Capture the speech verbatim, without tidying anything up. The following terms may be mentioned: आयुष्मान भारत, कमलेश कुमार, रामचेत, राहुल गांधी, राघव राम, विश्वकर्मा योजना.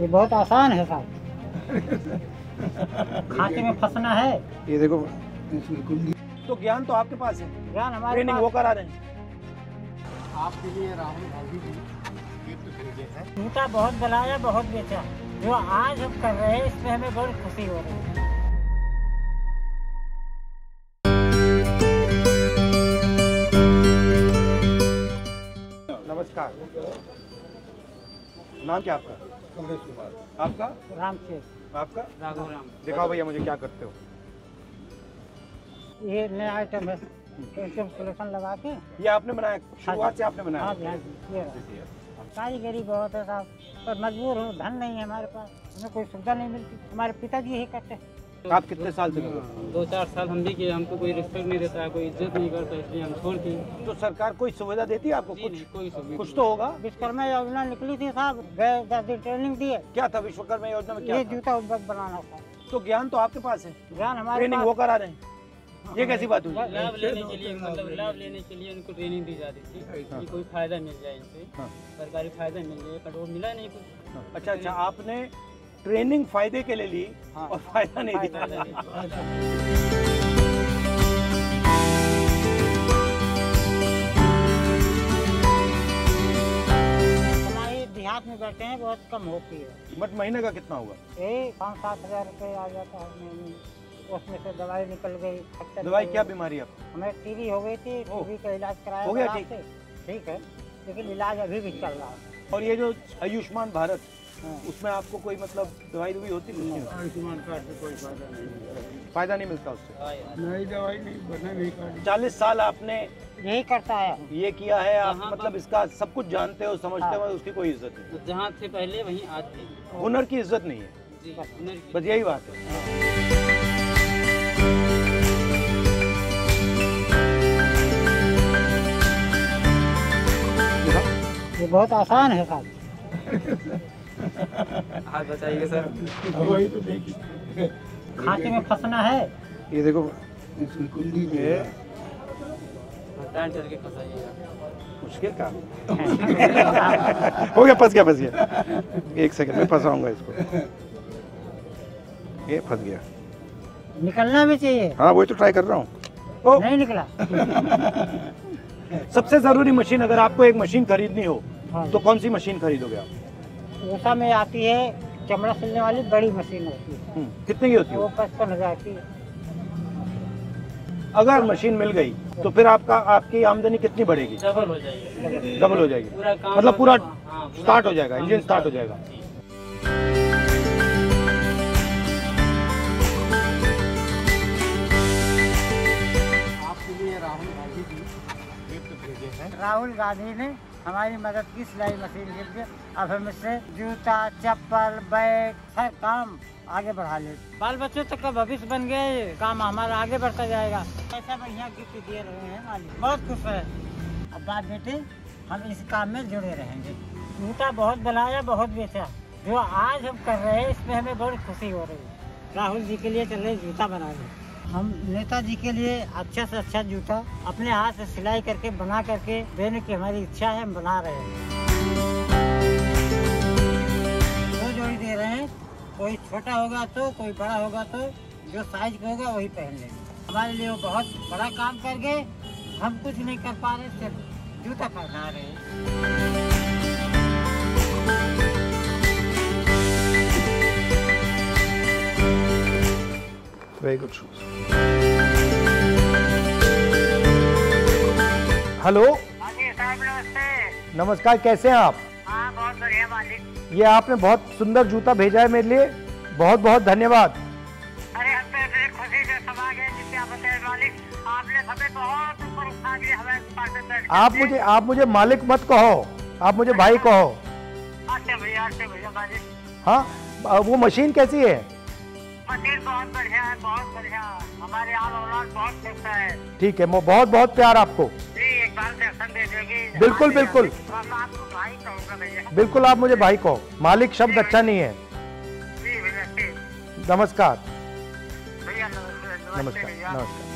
ये बहुत आसान है साहब। खांचे में फंसना है। ये देखो तो ज्ञान तो आपके पास है, ज्ञान हमारे ट्रेनिंग पास वो करा रहे हैं। आपके लिए राहुल गांधी जी झूठा बहुत बनाया बहुत बेचा, जो आज हम कर रहे हैं इसमें हमें बहुत खुशी हो रही है। नमस्कार, नाम क्या आपका? कमलेश कुमार। आपका? रामचेत। आपका? राघव राम। दिखाओ भैया मुझे क्या करते हो। ये नया आइटम है, सोल्यूशन लगा के ये आपने बनाया, शुरुआत से आपने बनाया। कारीगरी बहुत है साहब, पर मजबूर हूँ, धन नहीं है हमारे पास, हमें कोई सुविधा नहीं मिलती, हमारे पिताजी यही करते हैं। आप कितने साल से? दो चार साल हम भी किए, हमको कोई रिस्पेक्ट नहीं देता है, कोई इज्जत नहीं करता, इसलिए हम छोड़ दिए। तो सरकार कोई सुविधा देती है आपको? कुछ कोई कुछ तो होगा। विश्वकर्मा योजना निकली थी साहब, गए दस दिन ट्रेनिंग दिए। क्या था विश्वकर्मा योजना में? ये जूता उद्योग बनाना था। तो ज्ञान तो आपके पास है, ज्ञान हमारे ट्रेनिंग वो करा रहे हैं, ये कैसी बात हुई? लाभ लेने के लिए, मतलब लाभ लेने के लिए उनको ट्रेनिंग दी जाती थी कि कोई फायदा मिल जाए इनसे, सरकारी फायदा मिल जाए, पर वो मिला नहीं कुछ। अच्छा अच्छा, आपने ट्रेनिंग फायदे के लिए ली और फायदा नहीं दिया। हमारे देहात में बैठे हैं, बहुत कम होती है। बट महीने का कितना होगा? ए पाँच सात हजार रुपये आ जाता है, उसमें से दवाई निकल गई। दवाई क्या बीमारी आप? हमें टीवी हो गई थी, टीवी का इलाज कराया। हो गया ठीक? ठीक है, लेकिन इलाज अभी भी चल रहा है। और ये जो आयुष्मान भारत, उसमें आपको कोई मतलब दवाई दुवाई होती नहीं? आयुष्मान कार्ड से कोई फायदा नहीं, फायदा नहीं मिलता उससे। नहीं, दवाई नहीं, बना नहीं कार्ड। चालीस साल आपने यही करता है, ये किया है आप, मतलब इसका सब कुछ जानते हो, समझते हो, उसकी कोई इज्जत नहीं। जहाँ थे पहले वही आज भी, हुनर की इज्जत नहीं है, बस यही बात है। ये बहुत आसान है साहब। आप बताइए सर। वही तो देखिए, खांचे में फंसना है। ये देखो कुंडी में बताएं, चल के फंसाइएगा, मुश्किल काम हो गया। फंस गया, फंस गया, एक सेकंड में फंसाऊंगा इसको। ये फंस गया, निकलना भी चाहिए। हाँ वही तो ट्राई कर रहा हूँ, नहीं निकला। सबसे जरूरी मशीन, अगर आपको एक मशीन खरीदनी हो, हाँ। तो कौन सी मशीन खरीदोगे आप? ऊषा में आती है, चमड़ा सिलने वाली बड़ी मशीन होती है। कितने की होती है? वो पचपन हजार की। अगर मशीन मिल गई तो फिर आपका आपकी आमदनी कितनी बढ़ेगी? डबल हो जाएगी। डबल हो जाएगी मतलब पूरा स्टार्ट हो जाएगा, इंजन स्टार्ट हो जाएगा। राहुल गांधी ने हमारी मदद की सिलाई मशीन के लिए, अब हम इससे जूता, चप्पल, बैग, हर काम आगे बढ़ा ले। बाल बच्चों तक का भविष्य बन गए, काम हमारा आगे बढ़ता जाएगा। ऐसा बढ़िया गिफ्ट दे रहे हैं मालिक, बहुत खुश है। अब बात बेटे, हम इस काम में जुड़े रहेंगे। जूता बहुत बनाया बहुत बेचा, जो आज हम कर रहे हैं इसमें हमें बहुत खुशी हो रही है। राहुल जी के लिए चल रहे जूता बनाने, हम नेताजी के लिए अच्छा से अच्छा जूता अपने हाथ से सिलाई करके बना करके देने की हमारी इच्छा है, हम बना रहे हैं। दो जोड़ी दे रहे हैं, कोई छोटा होगा तो कोई बड़ा होगा, तो जो साइज का होगा वही पहन लेंगे। हमारे लिए वो बहुत बड़ा काम कर गए, हम कुछ नहीं कर पा रहे, सिर्फ जूता पहना रहे हैं। Very good shoes. हेलो साहब नमस्ते। नमस्कार, कैसे हैं आप? हाँ बहुत बढ़िया मालिक। ये आपने बहुत सुंदर जूता भेजा है मेरे लिए, बहुत बहुत धन्यवाद। अरे हम तो खुशी से समा गए जिससे आप बताए मालिक, आपने हमें बहुत ऊपर उठा दिया, हमें आप मुझे आप मुझे मालिक मत कहो, आप मुझे भाई कहो। अच्छा भैया, अच्छा भैया मालिक। हाँ वो मशीन कैसी है? मशीन बहुत बढ़िया है, बहुत बढ़िया, हमारे आल औलाद बहुत खुश है। ठीक है, मैं बहुत बहुत प्यार आपको जी, एक बार दर्शन दे देगी। बिल्कुल बिल्कुल, मैं आपको भाई कहूँगा भैया। बिल्कुल आप मुझे भाई कहो, मालिक शब्द अच्छा नहीं है। जी भैया, नमस्कार भैया, नमस्कार नमस्कार।